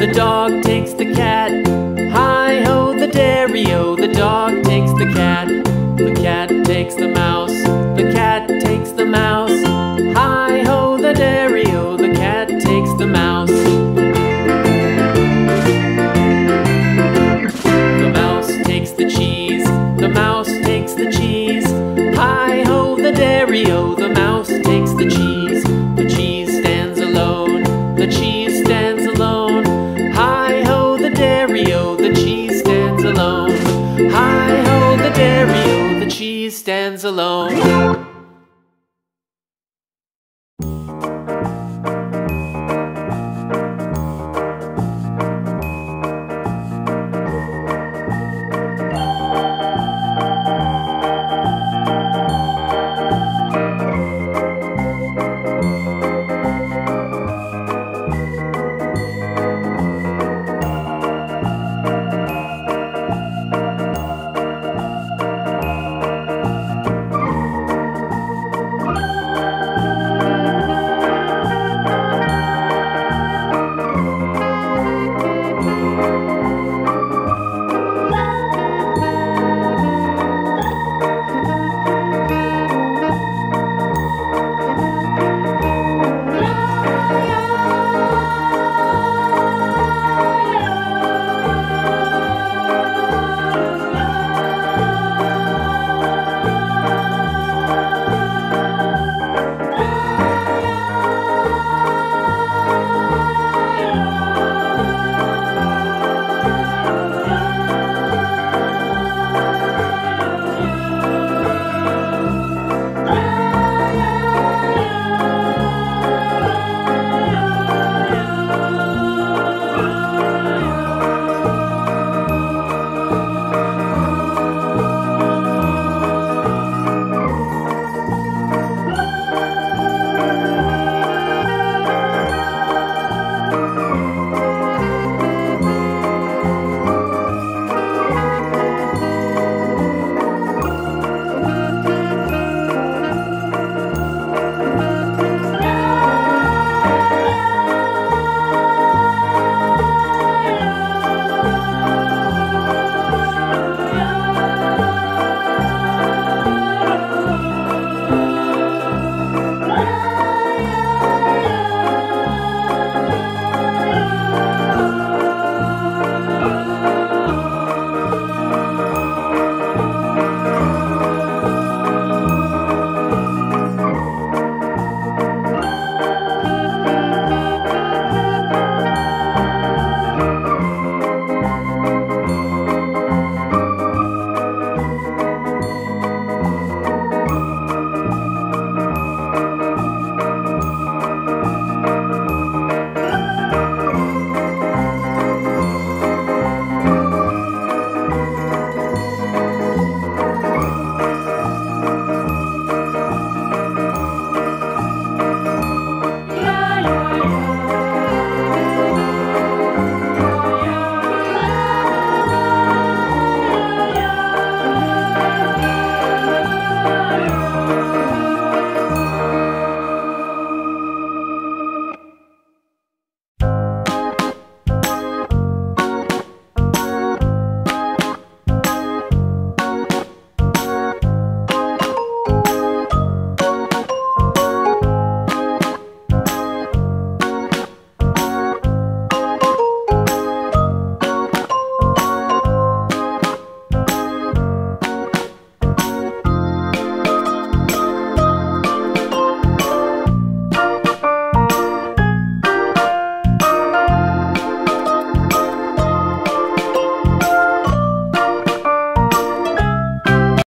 the dog takes the cat. Hi-ho, the dairy-o, the dog takes the cat. The cat takes the mouse.